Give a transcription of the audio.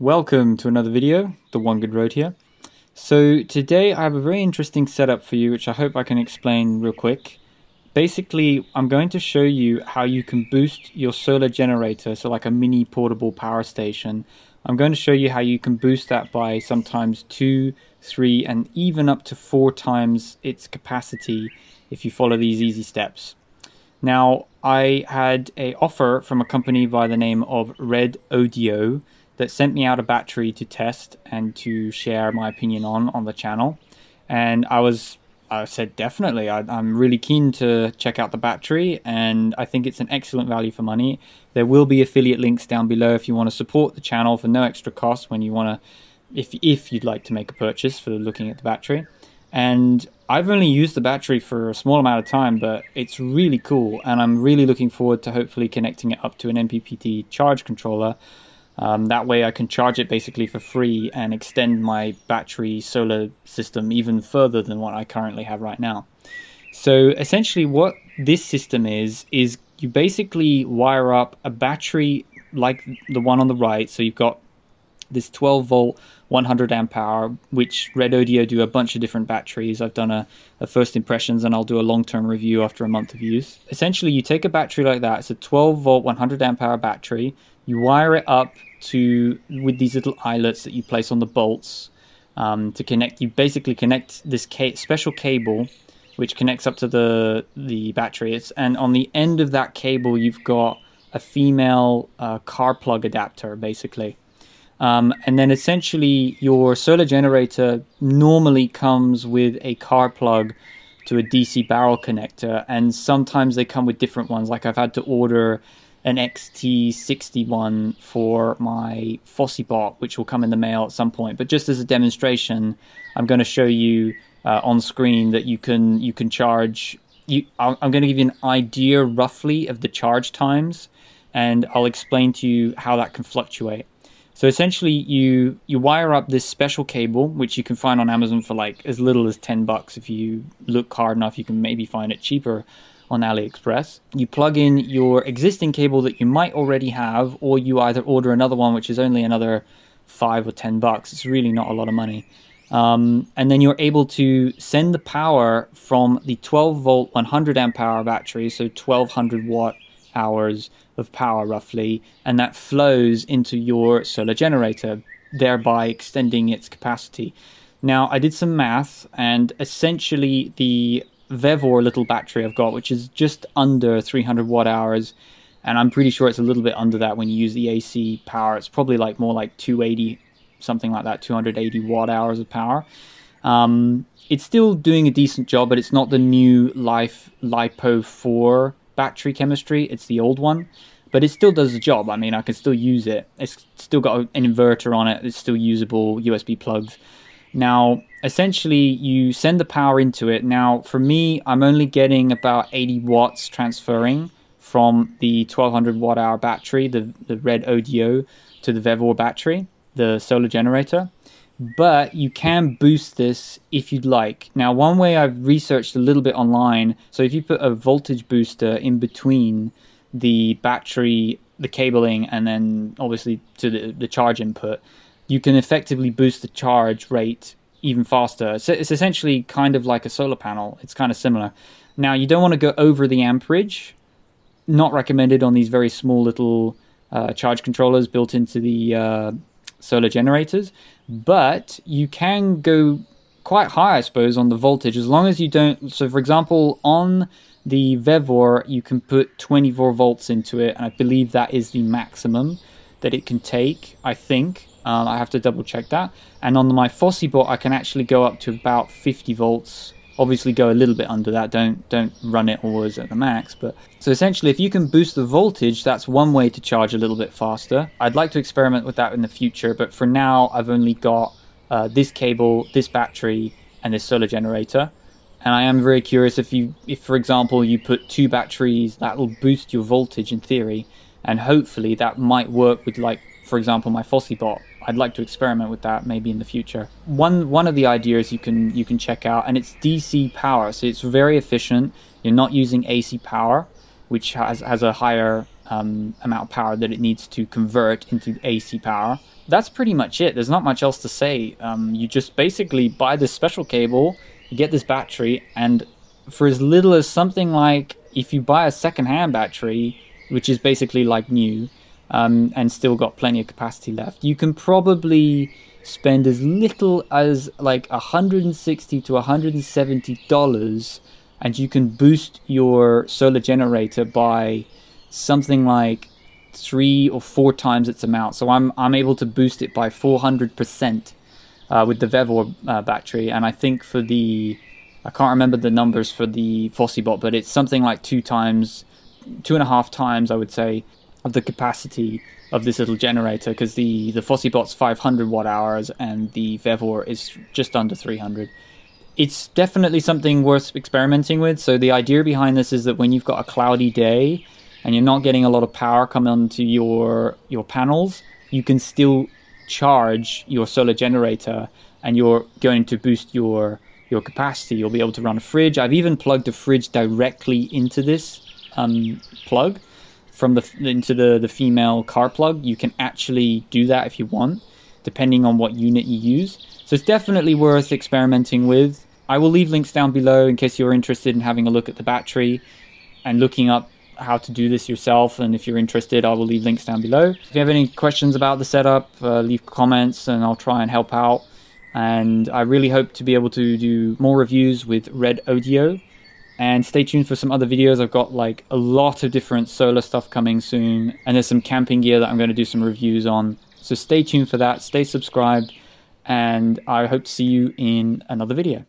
Welcome to another video, The One Good Road here. So today I have a very interesting setup for you which I hope I can explain real quick. Basically I'm going to show you how you can boost your solar generator, so like a mini portable power station. I'm going to show you how you can boost that by sometimes 2, 3 and even up to 4 times its capacity if you follow these easy steps. Now I had an offer from a company by the name of Redodo that sent me out a battery to test and to share my opinion on the channel. And I said definitely, I'm really keen to check out the battery and I think it's an excellent value for money. There will be affiliate links down below if you want to support the channel for no extra cost when you want to, if you'd like to make a purchase for looking at the battery. And I've only used the battery for a small amount of time, but it's really cool and I'm really looking forward to hopefully connecting it up to an MPPT charge controller. That way I can charge it basically for free and extend my battery solar system even further than what I currently have right now. So essentially what this system is you basically wire up a battery like the one on the right. So you've got this 12 volt 100 amp hour, which Redodo do a bunch of different batteries. I've done a first impressions and I'll do a long-term review after a month of use. Essentially you take a battery like that, it's a 12 volt 100 amp hour battery, you wire it up with these little eyelets that you place on the bolts to connect. You basically connect this special cable which connects up to the batteries, and on the end of that cable you've got a female car plug adapter basically. And then essentially your solar generator normally comes with a car plug to a DC barrel connector, and sometimes they come with different ones. Like I've had to order an XT61 for my FossiBot, which will come in the mail at some point. But just as a demonstration, I'm going to show you on screen that you can charge. I'm going to give you an idea roughly of the charge times, and I'll explain to you how that can fluctuate. So essentially you wire up this special cable, which you can find on Amazon for like as little as $10. If you look hard enough, you can maybe find it cheaper on AliExpress. You plug in your existing cable that you might already have, or you either order another one, which is only another $5 or $10. It's really not a lot of money. And then you're able to send the power from the 12 volt 100 amp hour battery, so 1200 watt hours of power roughly, and that flows into your solar generator, thereby extending its capacity. Now I did some math, and essentially the Vevor little battery I've got, which is just under 300 watt hours, and I'm pretty sure it's a little bit under that when you use the AC power. It's probably like more like 280, something like that, 280 watt hours of power. It's still doing a decent job, but it's not the new LiFePO4 battery chemistry, it's the old one, but it still does the job. I mean, I can still use it. It's still got an inverter on it, it's still usable, USB plugs. Now essentially you send the power into it. Now for me, I'm only getting about 80 watts transferring from the 1200 watt hour battery, the Redodo, to the Vevor battery, the solar generator. But you can boost this if you'd like. Now one way I've researched a little bit online, so if you put a voltage booster in between the battery, the cabling, and then obviously to the charge input, you can effectively boost the charge rate even faster. So it's essentially kind of like a solar panel, it's kind of similar. Now you don't want to go over the amperage, not recommended on these very small little charge controllers built into the solar generators, but you can go quite high I suppose on the voltage, as long as you don't. So for example on the Vevor you can put 24 volts into it, and I believe that is the maximum that it can take, I think. I have to double check that. And on my FossiBot I can actually go up to about 50 volts. Obviously go a little bit under that, don't run it always at the max. But so essentially if you can boost the voltage, that's one way to charge a little bit faster. I'd like to experiment with that in the future, but for now I've only got this cable, this battery, and this solar generator. And I am very curious if for example you put 2 batteries, that will boost your voltage in theory, and hopefully that might work with, like for example, my FossiBot. I'd like to experiment with that maybe in the future. One of the ideas you can check out, and it's DC power, so it's very efficient. You're not using AC power, which has a higher amount of power that it needs to convert into AC power. That's pretty much it. There's not much else to say. You just basically buy this special cable, you get this battery, and for as little as something like, if you buy a second-hand battery, which is basically like new, and still got plenty of capacity left, you can probably spend as little as like $160 to $170, and you can boost your solar generator by something like 3 or 4 times its amount. So I'm able to boost it by 400% with the Vevor battery, and I think for the, I can't remember the numbers for the FossiBot, but it's something like 2 times, 2.5 times, I would say, of the capacity of this little generator, because the FossiBot's 500 watt hours and the Vevor is just under 300. It's definitely something worth experimenting with. So the idea behind this is that when you've got a cloudy day and you're not getting a lot of power coming onto your panels, you can still charge your solar generator, and you're going to boost your capacity. You'll be able to run a fridge. I've even plugged a fridge directly into this plug from into the female car plug. You can actually do that if you want, depending on what unit you use. So it's definitely worth experimenting with. I will leave links down below in case you're interested in having a look at the battery and looking up how to do this yourself. And if you're interested, I will leave links down below. If you have any questions about the setup, leave comments and I'll try and help out. And I really hope to be able to do more reviews with Redodo. And stay tuned for some other videos. I've got like a lot of different solar stuff coming soon, and there's some camping gear that I'm going to do some reviews on. So stay tuned for that, stay subscribed, and I hope to see you in another video.